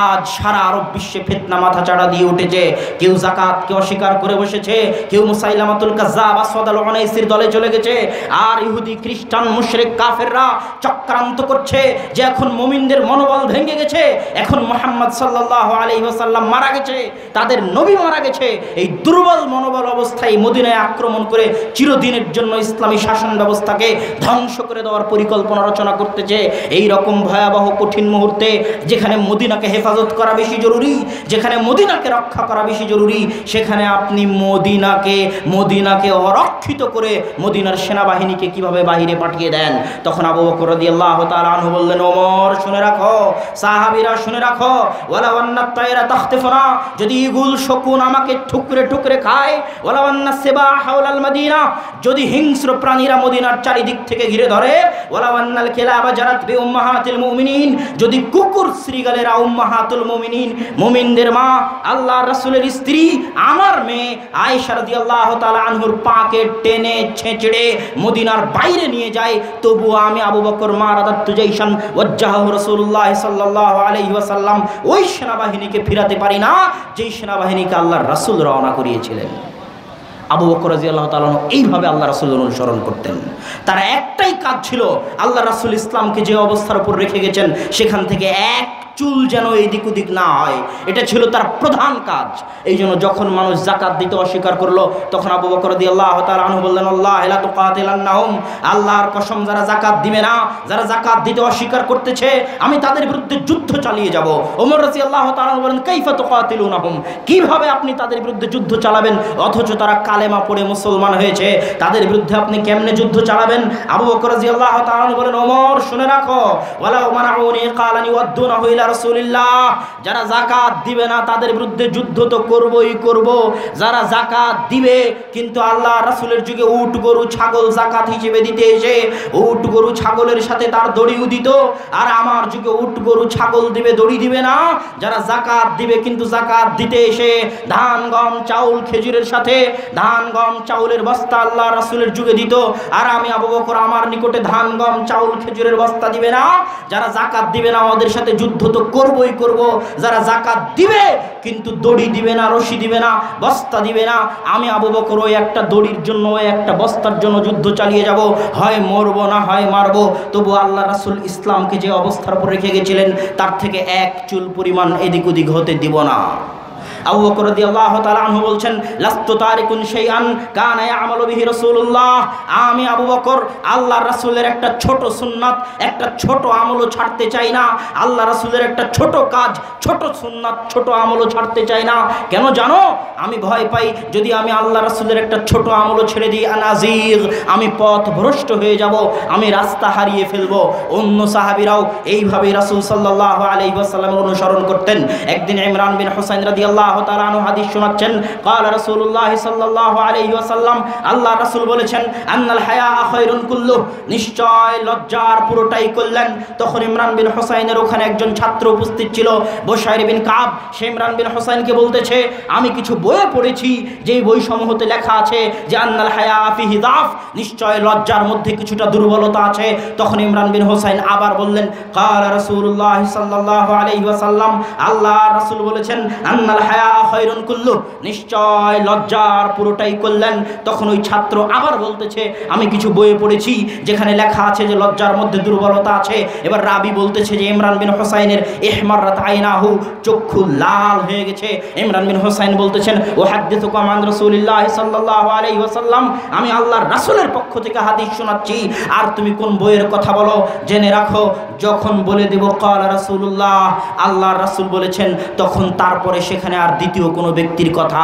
আজ সারা আরব বিশ্বে ফিতনা মাথা চাড়া দিয়ে উঠেছে, কেউ যাকাতকে অস্বীকার করে বসেছে, কেউ মুসাইলামাতুল কাযযাব আসওয়াদ আল উনাইসির দলে চলে গেছে, আর ইহুদি খ্রিস্টান মুশরিক কাফেররা চক্রান্ত করছে যে এখন মুমিনদের মনোবল ভেঙে গেছে, এখন মুহাম্মদ সাল্লাল্লাহু আলাইহি ওয়াসাল্লাম মারা গেছে, তাদের নবী মারা গেছে, এই দুর্বল মনোবল অবস্থায় মদিনায় আক্রমণ করে চিরদিনের জন্য ইসলামী শাসন ব্যবস্থাকে ধ্বংস করে দেওয়ার পরিকল্পনা রচনা করতেছে। এই রকম ভয়াবহ কঠিন মুহূর্তে যেখানে মদিনাকে হেফাজত করা বেশি জরুরি, যেখানে মদিনাকে রক্ষা করা বেশি জরুরি, সেখানে আপনি মদিনাকে অরক্ষিত করে মদিনার সেনাবাহিনীকে কিভাবে বাহিরে পাঠিয়ে দেন? তখন আবু বকর রাদিয়াল্লাহু তাআলা আনহু বললেন, ওমর শুনে রাখো, সাহাবীরা শুনে রাখো, ওয়ালা ওয়ান্নাত তায়রা তাখতিফুনা, যদি ইগুল শকুন আমাকে ঠুকরে ঠুকরে খায়, ওয়ালা ওয়ান্নাস সিবা হাওলাল মদিনা, যদি হিংস্র প্রাণীরা মদিনার চারিদিক থেকে ঘিরে ধরে, ওয়ালা ওয়ান্নাল কিলাবা জারাত বি উম্মাহাতিল মুমিনিন, যদি কুকুর শ্রীগালেরা উম্মাহাতুল মুমিনিন, মুমিনদের মা, আল্লাহর রাসূলের স্ত্রী, আমার মেয়ে আয়েশা রাদিয়াল্লাহু তাআলা আনহুর পাকে টেনে ছেঁচড়ে মদিনার বাইরে নিয়ে যায়, তবু আমি আবু বকর মারাদাত তুজাইশান ওয়াজ্জাহু রাসূলুল্লাহ সাল্লাল্লাহু আলাইহি ওয়াসাল্লাম ওই সেনাবাহিনীকে ফিরাতে পারি না যেই সেনাবাহিনীকে আল্লাহর রাসূল রওনা করিয়েছিলেন। আবু বকর রাদিয়াল্লাহু তাআলা এইভাবে আল্লাহ রাসূলের অনুসরণ করতেন। তার একটাই কাজ ছিল, আল্লাহ রাসূল ইসলামকে যে অবস্থার উপর রেখে গেছেন সেখান থেকে এক চুল যেন এইদিক ওদিক না হয়, এটা ছিল তার প্রধান কাজ। এই জন্য যখন মানুষ যাকাত দিতে অস্বীকার করলো তখন আবু বকর রাদিয়াল্লাহু তাআলা আনহু বললেন, আল্লাহ লা তুকাতিলান্নাহুম, আল্লাহর কসম যারা যাকাত দিবে না, যারা যাকাত দিতে অস্বীকার করতেছে আমি তাদের বিরুদ্ধে যুদ্ধ চালিয়ে যাব। ওমর রাদিয়াল্লাহু তাআলা বলেন, কাইফা তুকাতিলুনাহুম, কিভাবে আপনি তাদের বিরুদ্ধে যুদ্ধ চালাবেন অথচ তারা কালেমা পড়ে মুসলমান হয়েছে, তাদের বিরুদ্ধে আপনি কেমনে যুদ্ধ চালাবেন? আবু বকর রাদিয়াল্লাহু তাআলা আনহু বলেন, ওমর শুনে রাখো, ওয়ালা মানাউনি কালানি ওয়াদুনা হুইলা রাসূলুল্লাহ, যারা যাকাত দিবে না তাদের বিরুদ্ধে যুদ্ধ তো করবই করব, যারা যাকাত দিবে কিন্তু আল্লাহ রাসূলের যুগে উট গরু ছাগল যাকাত হিসেবে দিতে এসে উট গরু ছাগলের সাথে তার দড়িও দিত, আর আমার যুগে উট গরু ছাগল দিবে দড়ি দিবে না, যারা যাকাত দিবে কিন্তু যাকাত দিতে এসে ধান গম চাউল খেজুরের সাথে ধান গম চাউলের বস্তা আল্লাহ রাসূলের যুগে দিত, আর আমি আবু বকর আমার নিকটে ধান গম চাউল খেজুরের বস্তা দিবে না, যারা যাকাত দিবে না ওদের সাথে যুদ্ধ করবই করব, যারা যাকাত দিবে কিন্তু দড়ি দিবে না, রশি দিবে না, বস্তা দিবে না, আমি আবু বকর ওই একটা দড়ির জন্য ওই একটা বস্তার জন্য যুদ্ধ চালিয়ে যাব, হয় মরবো না হয় মারবো। তবু আল্লাহ রাসূল ইসলামকে যে অবস্থার উপর রেখে গেছিলেন তার থেকে এক চুল পরিমাণ এদিক ওদিক হতে দিব না। আবু বকর রাদিয়াল্লাহু তাআলা আনহু বলেন, লাস্তু তারিকুন শাইআন কানা ইয়ামালু বিহি রাসূলুল্লাহ, আমি আবু বকর আল্লাহর রাসূলের একটা ছোট সুন্নাত, একটা ছোট আমলও ছাড়তে চাই না, আল্লাহর রাসূলের একটা ছোট কাজ, ছোট সুন্নাত, ছোট আমলও ছাড়তে চাই না। কেন জানো? আমি ভয় পাই যদি আমি আল্লাহর রাসূলের একটা ছোট আমলও ছেড়ে দিই আনাজির, আমি পথ ভ্রষ্ট হয়ে যাব, আমি রাস্তা হারিয়ে ফেলব। অন্য সাহাবীরাও এইভাবে রাসূল সাল্লাল্লাহু আলাইহি ওয়াসাল্লামের অনুসরণ করতেন। একদিন ইমরান বিন হুসাইন রাদিয়াল্লাহু তাআলা আনহু হাদিস শোনাচ্ছেন, قال رسول الله صلى الله عليه وسلم, আল্লাহ রাসূল বলেছেন, আন্নাল হায়া খায়রুন কুল্লু, নিশ্চয় লজ্জার পুরোটাই কল্যাণ। তখন ইমরান বিন হুসাইনের ওখানে একজন ছাত্র উপস্থিত ছিল, বুশাইর বিন কাব, সে ইমরান বিন হুসাইনকে বলতেছে, আমি কিছু বইয়ে পড়েছি যেই বইসমূহতে লেখা আছে যে আন্নাল হায়া ফিহি দাফ, নিশ্চয় লজ্জার মধ্যে কিছুটা দুর্বলতা আছে। তখন ইমরান বিন হুসাইন আবার বললেন, قال رسول الله صلى الله عليه وسلم, আল্লাহ রাসূল বলেছেন, আন্নাল হায়া खैरुन कुल्लु निश्चय लज्जार पुरोटाई कल्याण तखन ओई छात्र आबार बोलतेछे आमी किछु बोये पड़ेछि जेखाने लेखा आछे जे लज्जार मध्य दुर्बलता आछे। एबार रावी बोलतेछे जे इमरान बिन हुसैनेर इहमाररत आइनाहु चक्षु लाल हये गेछे। इमरान बिन हुसैन बोलतेछेन उहाद्दिसुकुम आन रसूलिल्लाह सल्लल्लाहु आलैहि वसल्लाम आमी आल्लाहर रासूलेर पक्ष थेके हादिस शोनाच्छि आर तुमी कोन बोयेर कथा बोलो जेने राखो যখন বলে দেব ক্বালা রাসূলুল্লাহ আল্লাহর রাসূল বলেছেন তখন তারপরে সেখানে আর দ্বিতীয় কোনো ব্যক্তির কথা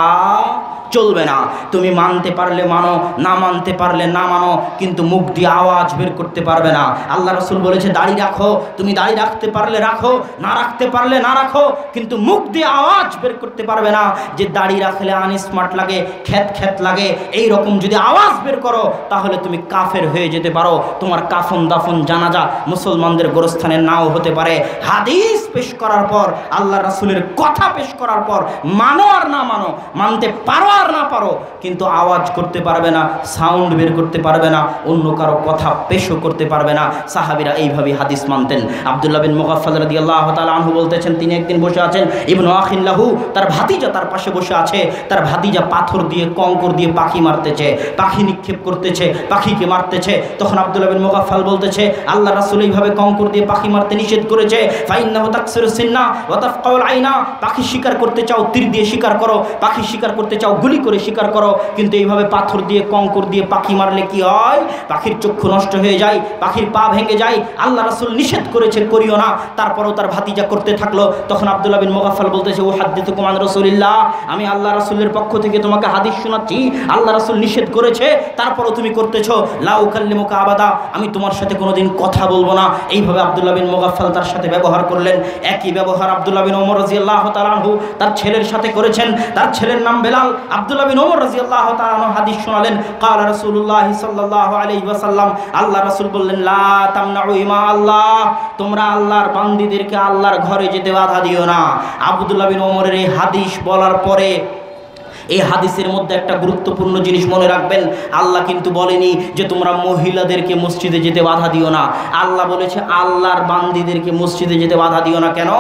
চলবে না। তুমি মানতে পারলে মানো, না মানতে পারলে না মানো, কিন্তু মুখ দিয়ে আওয়াজ বের করতে পারবে না। আল্লাহ রাসূল বলেছে দাড়ি রাখো, তুমি দাড়ি রাখতে পারলে রাখো, না রাখতে পারলে না রাখো, কিন্তু মুখ দিয়ে আওয়াজ বের করতে পারবে না যে দাড়ি রাখলে আনস্মার্ট লাগে, খ্যাত খ্যাত লাগে। এই রকম যদি আওয়াজ বের করো তাহলে তুমি কাফের হয়ে যেতে পারো, তোমার কাফন দাফন জানাজা মুসলমানদের গোরস্থানে নাও হতে পারে। হাদিস পেশ করার পর আল্লাহ রাসূলের কথা পেশ করার পর মানো আর না মানো, মানতে পারো না পারো, কিন্তু আওয়াজ করতে পারবে না, সাউন্ড বের করতে পারবে না, অন্য কারো কথা পেশও করতে পারবে না। সাহাবীরা এইভাবে হাদিস মানতেন। আব্দুল্লাহ বিন মুগাফফাল রাদিয়াল্লাহু তাআলা আনহু বলতেছেন তিনি একদিন বসে আছেন, ইবনু আখিল্লাহু তার ভাতিজা তার পাশে বসে আছে। তার ভাতিজা পাথর দিয়ে কঙ্কর দিয়ে পাখি মারতেছে, পাখি নিক্ষেপ করতেছে, পাখিকে মারতেছে। তখন আব্দুল্লাহ বিন মুগাফফাল বলতেছে আল্লাহ রাসূল এইভাবে কঙ্কর দিয়ে পাখি মারতে নিষেধ করেছে। ফাইন্নাহু তাকসিরু সিন্না ওয়া তাফকাউল আইনা, পাখি শিকার করতে চাও তীর দিয়ে শিকার করো, পাখি শিকার করতে চাও গুলি করে শিকার করো, কিন্তু এইভাবে পাথর দিয়ে কঙ্কর দিয়ে পাখি মারলে কি হয়, পাখির চক্ষু নষ্ট হয়ে যায়, পাখির পা ভেঙে যায়। আল্লাহ রাসূল নিষেধ করেছে, করিও না। তারপরও তার ভাতিজা করতে থাকলো। তখন আব্দুল্লাহ বিন মুগাফফাল বলতেছে উহাদ্দিসুকুম আন রাসূলিল্লাহ, আমি আল্লাহ রাসূলের পক্ষ থেকে তোমাকে হাদিস শোনাচ্ছি, আল্লাহ রাসূল নিষেধ করেছে তারপরও তুমি করতেছো। লা উকাল্লিমুকা আবাদা, আমি তোমার সাথে কোনোদিন কথা বলবো না। এইভাবে আব্দুল্লাহ বিন মুগাফফাল তার সাথে ব্যবহার করলেন। একই ব্যবহার আব্দুল্লাহ বিন ওমর রাদিয়াল্লাহু তাআলা আনহু তার ছেলের সাথে করেছেন। তার ছেলের নাম বেলাল। আব্দুল্লাহ বিন ওমর রাদিয়াল্লাহু তাআলা আনহু হাদিস শোনালেন, ক্বালা রাসূলুল্লাহ সাল্লাল্লাহু আলাইহি ওয়াসাল্লাম, আল্লাহ রাসূল বললেন লা তামনাউ ইমা আল্লাহ, তোমরা আল্লাহর বান্দীদেরকে আল্লাহর ঘরে যেতে বাধা দিও না। আব্দুল্লাহ বিন ওমরের এই হাদিস বলার পরে এই হাদিসের মধ্যে একটা গুরুত্বপূর্ণ জিনিস মনে রাখবেন, আল্লাহ কিন্তু বলেনি যে তোমরা মহিলাদেরকে মসজিদে যেতে বাধা দিও না। আল্লাহ বলেছে আল্লাহর বান্দীদেরকে মসজিদে যেতে বাধা দিও না। কেন?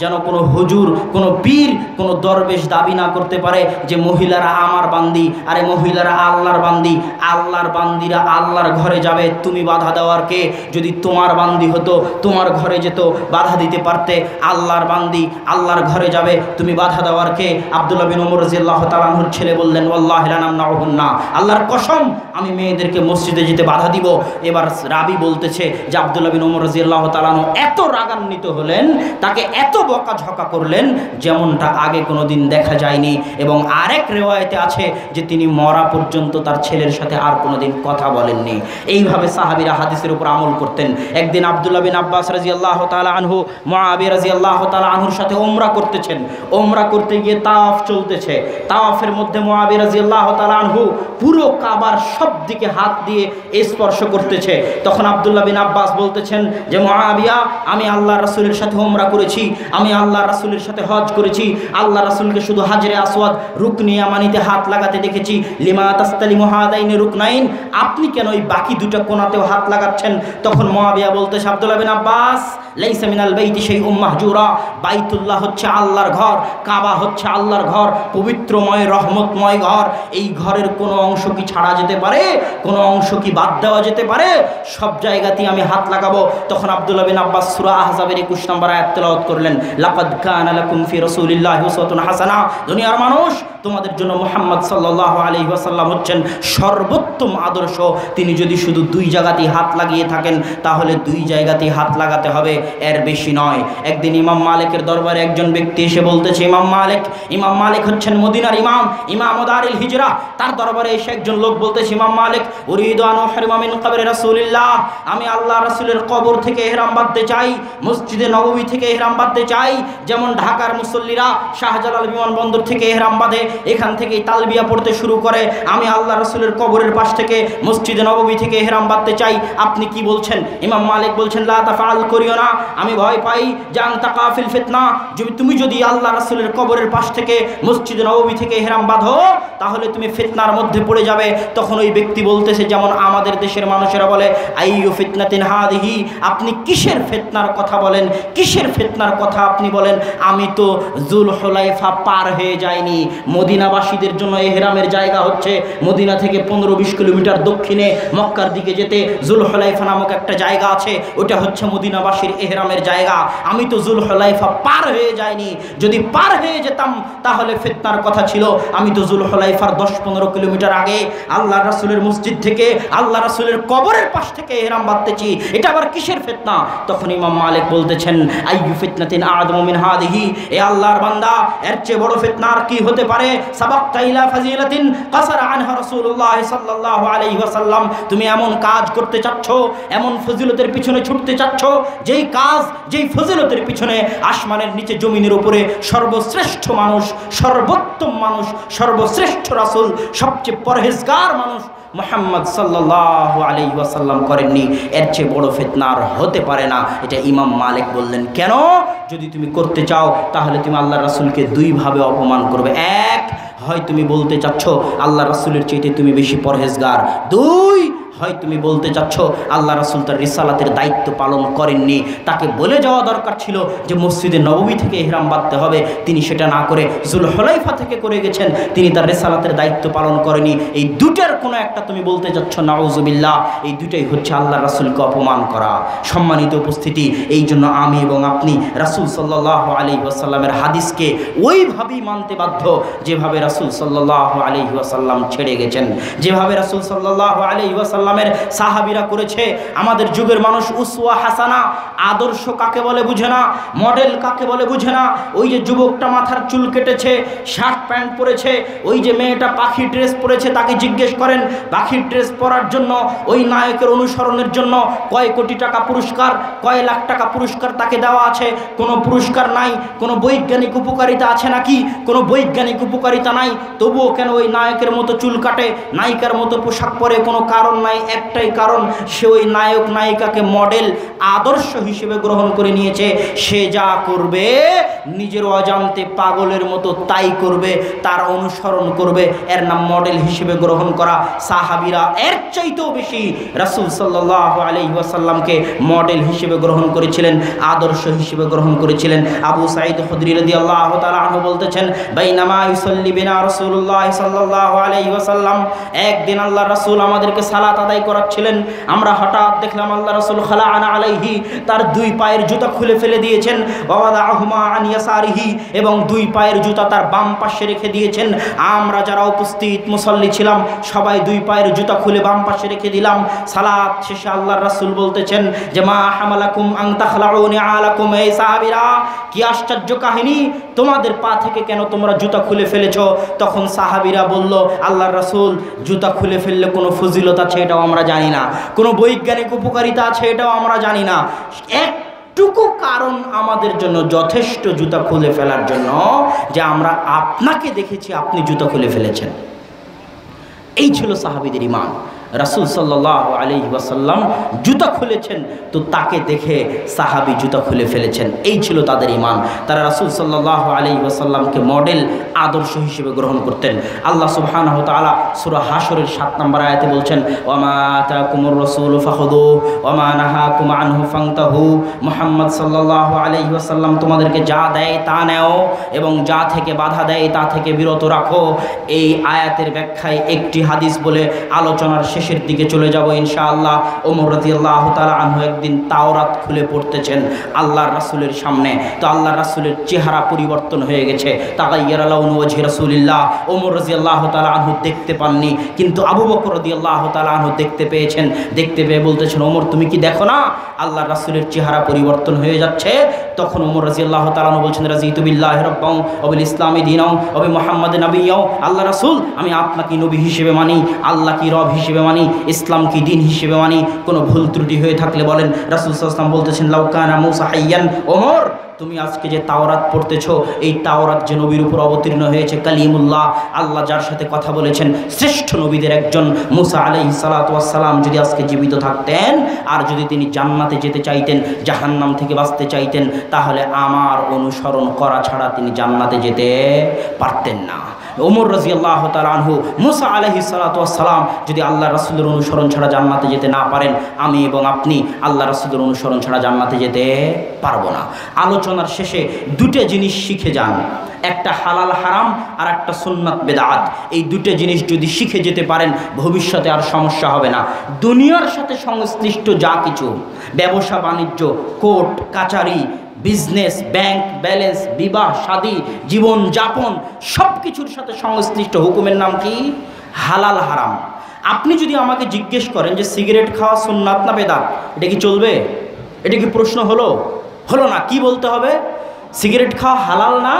যেন কোনো হুজুর, কোনো পীর, কোনো দরবেশ দাবি না করতে পারে যে মহিলারা আমার বান্দি। আরে মহিলারা আল্লাহর বান্দি, আল্লাহর বান্দিরা আল্লাহর ঘরে যাবে, তুমি বাধা দেওয়ার কে? যদি তোমার বান্দি হতো তোমার ঘরে যেত, বাধা দিতে পারতে। আল্লাহর বান্দি আল্লাহর ঘরে যাবে, তুমি বাধা দেওয়ার কে? আব্দুল্লাহ বিন ওমর রাদিয়াল্লাহু তাআলার ছেলে বললেন ওয়াল্লাহি লা নামনাউহুন্না, আল্লাহর কসম আমি মেয়েদেরকে মসজিদে যেতে বাধা দিব। এবার রাবী বলতেছে যে আব্দুল্লাহ বিন ওমর রাদিয়াল্লাহু তাআলা এত রাগান্বিত হলেন, তাকে এত বকাঝকা করলেন যেমনটা আগে কোনোদিন দেখা যায়নি। এবং আরেক রিওয়ায়েতে আছে যে তিনি মরা পর্যন্ত তার ছেলের সাথে আর কোনোদিন কথা বলেননি। এইভাবে সাহাবীরা হাদিসের উপর আমল করতেন। একদিন আব্দুল্লাহ বিন আব্বাস রাদিয়াল্লাহু তাআলা আনহু মুআবিয়া রাদিয়াল্লাহু তাআলা আনহুর সাথে উমরা করতেছেন। উমরা করতে গিয়ে তাওয়াফ চলতেছে। তাওয়াফের মধ্যে মুআবিয়া রাদিয়াল্লাহু তাআলা আনহু পুরো কাবার সব দিকে হাত দিয়ে স্পর্শ করতেছে। তখন আব্দুল্লাহ বিন আব্বাস বলতেছেন যে মুআবিয়া, আমি আল্লাহর রাসূলের সাথে উমরা করেছি, আমি আল্লাহর রাসূলের সাথে হজ করেছি, আল্লাহ রাসূলকে শুধু হাজরে আসওয়াদ রুকনে ইয়ামানিতে হাত লাগাতে দেখেছি। লিমা তাসতালিমু হাদাইনি রুকনাইন, আপনি কেন ওই বাকি দুটো কোণাতেও হাত লাগাচ্ছেন? তখন মুআবিয়া বলতেছে আব্দুল্লাহ বিন আব্বাস, লাইসা মিনাল বাইতি শাইউম মাহজুরা, বাইতুল্লাহ হচ্ছে আল্লাহর ঘর, কাবা হচ্ছে আল্লাহর ঘর, পবিত্রময় রহমতময় ঘর। এই ঘরের কোনো অংশ কি ছাড়া যেতে পারে? কোনো অংশ কি বাদ দেওয়া যেতে পারে? সব জায়গাতেই আমি হাত লাগাবো। তখন আব্দুল্লাহ বিন আব্বাস সূরা আহজাবের 21 নম্বর আয়াত তেলাওয়াত করলেন, লাকাদ কানা লাকুম ফি রাসূলিল্লাহি উসওয়াতুন হাসানা, দুনিয়ার মানুষ তোমাদের জন্য মুহাম্মদ সাল্লাল্লাহু আলাইহি ওয়াসাল্লাম হচ্ছেন সর্বোত্তম আদর্শ। তিনি যদি শুধু দুই জায়গাতেই হাত লাগিয়ে থাকেন তাহলে দুই জায়গাতেই হাত লাগাতে হবে, এর বেশি নয়। একদিন ইমাম মালিকের দরবারে একজন ব্যক্তি এসে বলতেছে, ইমাম মালিক হচ্ছেন মদিনার ইমাম, ইমাম দারুল হিজরা। তার দরবারে এসে একজন লোক বলতেছে, ইমাম মালিক উরিদু আন উহরিমা মিন কবরি রাসূলিল্লাহ, আমি আল্লাহর রাসূলের কবর থেকে ইহরাম বাঁধতে চাই, মসজিদে নববী থেকে ইহরাম বাঁধতে চাই। যেমন ঢাকার মুসল্লিরা শাহজালাল বিমানবন্দর থেকে ইহরাম বাঁধে, এখান থেকেই তালবিয়া পড়তে শুরু করে। আমি আল্লাহর রাসূলের কবরের পাশ থেকে মসজিদে নববী থেকে ইহরাম বাঁধতে চাই, আপনি কি বলছেন? ইমাম মালিক বলছেন লা তাফআল, করিও না, আমি ভয় পাই জান তাকাফিল ফিতনা, তুমি যদি আল্লাহর রাসূলের কবরের পাশ থেকে মসজিদে নববী থেকে থেকে ইহরাম বাঁধো, তাহলে তুমি ফিতনার মধ্যে পড়ে যাবে। তখন ওই ব্যক্তি বলতেছে, যেমন আমাদের দেশের মানুষেরা বলে আইয়ু ফিতনাতিন হাদিহি, আপনি কিসের ফিতনার কথা বলেন, কিসের ফিতনার কথা আপনি বলেন? আমি তো যুল হুলাইফা পার হয়ে যাইনি। মদিনাবাসীদের জন্য ইহরামের জায়গা হচ্ছে মদিনা থেকে ১৫-২০ কিলোমিটার দক্ষিণে মক্কার দিকে যেতে যুল হুলাইফা নামক একটা জায়গা আছে, ওটা হচ্ছে মদিনাবাসীর ইহরামের জায়গা। আমি তো যুল হুলাইফা পার হয়ে যাইনি, যদি পার হয়ে যেতাম তাহলে ফিতনার কথা ছিল। আমি তো যুল হুলাইফার ১০-১৫ কিলোমিটার আগে আল্লাহর রাসূলের মসজিদ থেকে, আল্লাহর রাসূলের কবরের পাশ থেকে ইহরাম বাঁধতেছি, এটা আবার কিসের ফিতনা? তখন ইমাম মালিক বলতেছেন আইয়ু ফিতনাতিন আ'যামু মিন হাযিহি, এ আল্লাহর বান্দা, এর চেয়ে বড় ফিতনা আর কি হতে পারে? সাবাকতা ইলা ফাজিলাতিন কাসারা আনহা রাসূলুল্লাহ সাল্লাল্লাহু আলাইহি ওয়াসাল্লাম, তুমি এমন কাজ করতে চাচ্ছ, এমন ফজিলতের পিছনে ছুটতে চাচ্ছ যেই কাজ, যেই ফজিলতের পিছনে আসমানের নিচে জমিনের উপরে সর্বশ্রেষ্ঠ মানুষ, সর্বোত্তম মানুষ, সর্বশ্রেষ্ঠ রাসূল, সবচেয়ে পরহেজগার মানুষ মুহাম্মদ সাল্লাল্লাহু আলাইহি ওয়াসাল্লাম করেননি। এর চেয়ে বড় ফিতনা আর হতে পারে না। এটা ইমাম মালিক বললেন। কেন? যদি তুমি করতে চাও তাহলে তুমি আল্লাহর রাসূলকে দুইভাবে অপমান করবে। এক, হয় তুমি বলতে চাচ্ছ আল্লাহর রাসূলের চাইতে তুমি বেশি পরহেজগার। দুই, হয় তুমি বলতে চাচ্ছ আল্লাহ রাসূল তার রিসালাতের দায়িত্ব পালন করেননি, তাকে বলে যাওয়া দরকার ছিল যে মসজিদে নববী থেকে ইহরাম বাঁধতে হবে, তিনি সেটা না করে যুল হুলাইফা থেকে করে গেছেন, তিনি তার রিসালাতের দায়িত্ব পালন করেনি। এই দুটার কোনো একটা তুমি বলতে চাচ্ছ, নাউজুবিল্লাহ। এই দুটাই হচ্ছে আল্লাহ রাসূলকে অপমান করা। সম্মানিত উপস্থিতি, এই জন্য আমি এবং আপনি রাসূল সাল্লাল্লাহু আলাইহি ওয়াসাল্লামের হাদিসকে ওইভাবেই মানতে বাধ্য যেভাবে রাসূল সাল্লাল্লাহু আলাইহি ওয়াসাল্লাম ছেড়ে গেছেন, যেভাবে রাসূল সাল্লাল্লাহু আলাইহি ওয়াসাল্লাম সাহাবীরা করেছে। আমাদের যুগের মানুষ উসওয়া হাসানা, আদর্শ কাকে বলে বুঝে না, মডেল কাকে বলে বুঝে না। ওই যে যুবকটা মাথার চুল কেটেছে, শার্ট প্যান্ট পরেছে, ওই যে মেয়েটা পাখি ড্রেস পরেছে, তাকে জিজ্ঞেস করেন পাখির ড্রেস পরার জন্য ওই নায়কের অনুসরণের জন্য কয় কোটি টাকা পুরস্কার, কয় লাখ টাকা পুরস্কার তাকে দেওয়া আছে? কোনো পুরস্কার নাই। কোনো বৈজ্ঞানিক উপকারিতা আছে নাকি? কোনো বৈজ্ঞানিক উপকারিতা নাই। তবুও কেন ওই নায়কের মতো চুল কাটে, নায়িকার মতো পোশাক পরে? কোনো কারণ নাই। একটাই কারণ, সে ওই নায়ক নায়িকাকে মডেল, আদর্শ হিসেবে গ্রহণ করে নিয়েছে। সে যা করবে নিজের অজান্তে পাগলের মতো তাই করবে, তার অনুসরণ করবে। এর নাম মডেল হিসেবে গ্রহণ করা। সাহাবীরা এর চাইতেও বেশি রাসূল সাল্লাল্লাহু আলাইহি ওয়াসাল্লামকে মডেল হিসেবে গ্রহণ করেছিলেন, আদর্শ হিসেবে গ্রহণ করেছিলেন। আবু সাঈদ খুদরি রাদিয়াল্লাহু তাআলা আনহু বলতেছেন বাইনামা ইউসাল্লি বিনা রাসূলুল্লাহ সাল্লাল্লাহু আলাইহি ওয়াসাল্লাম, একদিন আল্লাহর রাসূল আমাদেরকে সালাত আদায় করাচ্ছিলেন, আমরা হঠাৎ দেখলাম আল্লাহ রাসূল খালাআনা আলাইহি, তার দুই পায়ের জুতা খুলে ফেলে দিয়েছেন, ওয়াদাহুমা আন ইয়াসারিহি, এবং দুই পায়ের জুতা তার বাম পাশে রেখে দিয়েছেন। আমরা যারা উপস্থিত মুসল্লি ছিলাম সবাই দুই পায়ের জুতা খুলে বাম পাশে রেখে দিলাম। সালাত শেষে আল্লাহর রাসূল বলতেছেন যে মা হামালাকুম আন তাখলাউনি আলাইকুম, এই সাহাবীরা, কি আশ্চর্য কাহিনী, তোমাদের পা থেকে কেন তোমরা জুতা খুলে ফেলেছো? তখন সাহাবীরা বলল আল্লাহর রাসূল, জুতা খুলে ফেললে কোনো ফজিলত আছে এটাও আমরা জানি না, কোনো বৈজ্ঞানিক উপকারিতা আছে এটাও আমরা জানি না, একটুকু কারণ আমাদের জন্য যথেষ্ট জুতা খুলে ফেলার জন্য, যে আমরা আপনাকে দেখেছি আপনি জুতা খুলে ফেলেছেন। এই ছিল সাহাবীদের ঈমান। রাসূল সাল্লাল্লাহু আলাইহি ওয়াসাল্লাম জুতা খুলেছেন, তো তাকে দেখে সাহাবী জুতা খুলে ফেলেছেন। এই ছিল তাদের ঈমান। তারা রাসূল সাল্লাল্লাহু আলাইহি ওয়াসাল্লামকে মডেল, আদর্শ হিসেবে গ্রহণ করতেন। আল্লাহ সুবহানাহু ওয়া তাআলা সূরা হাশরের ৭ নম্বর আয়াতে বলছেন ওয়া মা আতাকুমুর রাসূলু ফাখুযু ওয়া মা নাহাকুম আনহু ফানতাহু, মুহাম্মদ সাল্লাল্লাহু আলাইহি ওয়াসাল্লাম তোমাদেরকে যা দেয় তা নাও এবং যা থেকে বাধা দেয় তা থেকে বিরত রাখো। এই আয়াতের ব্যাখ্যায় একটি হাদিস বলে আলোচনার শেষের দিকে চলে যাব ইনশাআল্লাহ। ওমর রাদিয়াল্লাহু তাআলা আনহু একদিন তাওরাত খুলে পড়তেছেন আল্লাহর রাসূলের সামনে, তো আল্লাহর রাসূলের চেহারা পরিবর্তন হয়ে গেছে, তাগায়্যারা লাউনু ওয়াজহি রাসূলিল্লাহ। ওমর রাদিয়াল্লাহু তাআলা আনহু দেখতে পাননি, কিন্তু আবু বকর রাদিয়াল্লাহু তাআলা আনহু দেখতে পেয়েছেন। দেখতে পেয়ে বলতেছেন ওমর, তুমি কি দেখো না আল্লাহর রাসূলের চেহারা পরিবর্তন হয়ে যাচ্ছে? তখন ওমর রাদিয়াল্লাহু তাআলা আনহু বলছেন রাজিতু বিল্লাহি রাব্বাও ওয়া বিল ইসলামি দীনাও ওয়া বি মুহাম্মাদিন নাবিয়্যাও, আল্লাহর রাসূল, আমি আপনাকে নবী হিসেবে মানি, আল্লাহ কি রব হিসেবে মানি, ইসলাম কি দিন হিসেবে মানি। কোনো ভুল ত্রুটি হয়ে থাকলে বলেন। রাসূল সাল্লাল্লাহু আলাইহি ওয়াসাল্লাম বলতেছেন লাউ কানা মুসা হাইয়ান, ওমর, तुम आज के तावरात पढ़ते छो ये तावरात जो नबीर ऊपर अवतीर्ण हो कलिमुल्लाह आल्ला जार साथे कथा बोलेछेन श्रेष्ठ नबीदेर एकजन मूसा आलैहिस्सलातु वास्सालाम यदि आज के जीवित थाकतेन और यदि तिनि जान्नाते जेते चाइतेन जहन्नाम थेके बाँचते चाइतेन ताहले आमार अनुसरण करा छाड़ा तिनि जान्नाते जेते पारतेन ना। उमर रज़ियल्लाहु ताआला अन्हु मूसा आलैहिस्सलातु वस्सालाम यदि आल्लाह रसूलेर अनुसरण छाड़ा जान्नाते जेते ना पारेन आमी एबं आपनी आल्लाह रसूलेर अनुसरण छाड़ा जान्नाते जेते पारबो ना। आलोचनार शेषे दुइटा जिनिस शिखे जान, एक हालाल हराम और एक सुन्नत बेदात। ये दुइटा जिनिस यदि शिखे जेते पारेन भविष्यते आर समस्या होबे ना। दुनियार साथे संश्लिष्ट जा किछु व्यवसा बाणिज्य कोर्ट काचारि बिजनेस बैंक बैलेंस विवाह शादी जीवन जापन सबकिछुर साथे संश्लिष्ट हुकुमेर नाम कि हालाल हराम। आपनी यदि आमाके जिज्ञेस करें जे सिगारेट खावा सुन्नत ना बेदात एटा कि चलबे, एटा कि प्रश्न हलो हलो ना, कि बोलते हबे सिगारेट खावा हालाल ना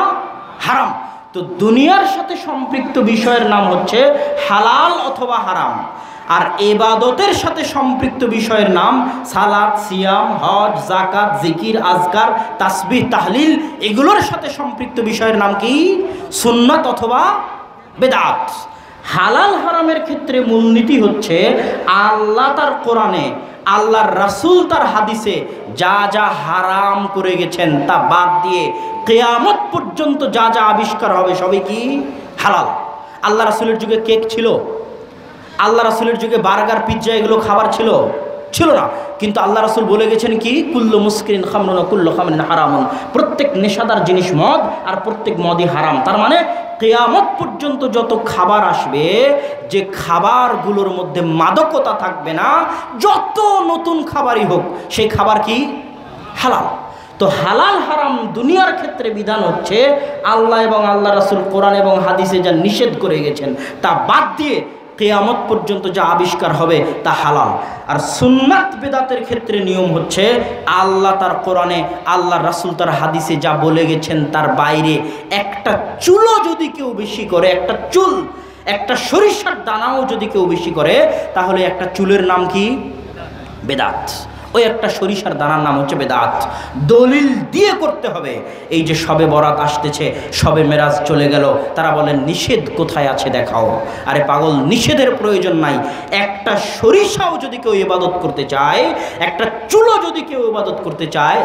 हराम? तो दुनियार साथे सम्पृक्त विषयेर नाम हच्छे हालाल अथवा हराम और इबादतेर साथे सम्पृक्त विषयेर नाम सालात सियाम हज जाकात जिकिर आजकार तस्बीह ताहलिल एगुलोर साथे सम्पृक्त विषयेर नाम कि सुन्नत अथवा बेदात। हालाल हरामेर क्षेत्रे मूलनीति हच्छे आल्लाह तार कुराने आल्लाहर रसूल तार हादिसे जा जा हराम करे गेछेन ता बाद दिए कियामत पर्यन्त जा जा आविष्कार होबे सबई कि हालाल। आल्लाह रसूलेर जुगे केक छिलो, आल्ला रसुलर जुगे बार्गार पिज्जा एगुलो खाबार छिलो छिलो ना, किन्तु आल्ला रसुल बोले गेछेन कि कुल्लु मुस्किरिन खामरुन कुल्लु खामरिन हारामुन, प्रत्येक नेशादार जिनिस मद और प्रत्येक मदई हाराम। तार माने कियामत पर्यन्त जत खाबार आसबे जे खाबारगुलोर मध्य मादकता थाकबे ना, जत नतुन खाबारई होक सेई खाबार कि हालाल। तो हालाल हराम दुनियार क्षेत्रे विधान होच्छे आल्ला एबं आल्ला रसुल कुरान एबं हादिसे जा निषेध करे गेछेन ता बाद दिए कियामत पर्यन्त जा आविष्कार होबे ता हालाल। और सुन्नत बेदातेर क्षेत्रे नियम होच्छे आल्लाह तार कुराने आल्लाह रसूल तार हादिसे जा बोले गेछेन तार बाइरे एकटा चुलो जदि केउ बेशी करे, एकटा चुल एकटा सरिषार दानाओ जदि केउ बेशी करे ताहले एकटा चुलेर नाम कि बेदात, ओई एकटा सरिषार दानार नाम होच्छे बेदात। दलिल दिए करते हबे। एई जे शबे बरात आसतेछे शबे मेराज चले गेल तारा बोलेन निषेध कोथाय आछे देखाओ, आरे पागल निषेधेर प्रयोजन नाई। एकटा सरिषाओ जदि केउ इबादत करते चाय, एकटा चुलो जदि केउ इबादत करते चाय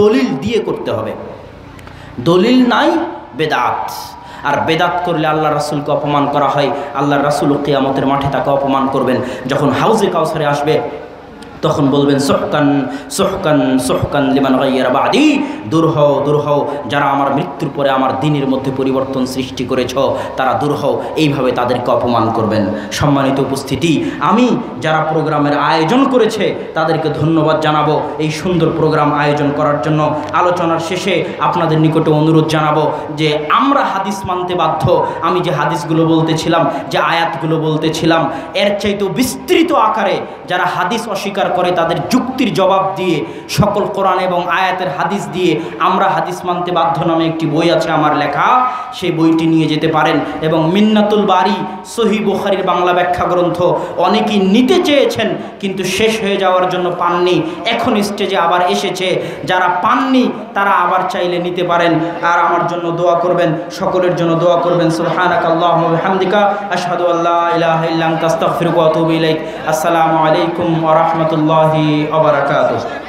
दलिल दिए करते हबे, दलिल नाई बेदात। और बेदात करले आल्लाह रसूल के अपमान करा हय, आल्लाह रसूल कियामतेर माठे ताके अपमान करबेन। जखन हाउजे काउसारे आसबे তখন বলবেন সুহকান সুহকান সুহকান লিমান গায়রা বাদি, দূর হও দূর হও যারা আমার মৃত্যুর পরে আমার দ্বীনের মধ্যে পরিবর্তন সৃষ্টি করেছো তারা দূর হও। এইভাবে তাদেরকে অপমান করবেন। সম্মানিত উপস্থিতি, আমি যারা প্রোগ্রামের আয়োজন করেছে তাদেরকে ধন্যবাদ জানাবো এই সুন্দর প্রোগ্রাম আয়োজন করার জন্য। আলোচনার শেষে আপনাদের নিকটে অনুরোধ জানাবো যে আমরা হাদিস মানতে বাধ্য। আমি যে হাদিসগুলো বলতেছিলাম যে আয়াতগুলো বলতেছিলাম এর চাইতেও বিস্তৃত আকারে যারা হাদিস অস্বীকার করে তাদের যুক্তির জবাব দিয়ে সকল কোরআন এবং আয়াতের হাদিস দিয়ে আমরা হাদিস মানতে বাধ্য নামে একটি বই আছে আমার লেখা, সেই বইটি নিয়ে যেতে পারেন। এবং মিন্নাতুল বারি সহিহ বুখারীর বাংলা ব্যাখ্যা গ্রন্থ অনেকেই নিতে চেয়েছেন কিন্তু শেষ হয়ে যাওয়ার জন্য পাননি, এখন স্টেজে আবার এসেছে। যারা পাননি তারা আবার চাইলে নিতে পারেন। আর আমার জন্য দোয়া করবেন, সকলের জন্য দোয়া করবেন। সুবহানাকাল্লাহুম্মা ওয়া বিহামদিকা আশহাদু আল্লা ইলাহা ইল্লা আনতা আস্তাগফিরুকা ওয়া আতুবু ইলাইক। আসসালামু আলাইকুম ওয়া রাহমাতুল্লাহি ওয়া বারাকাতুহু।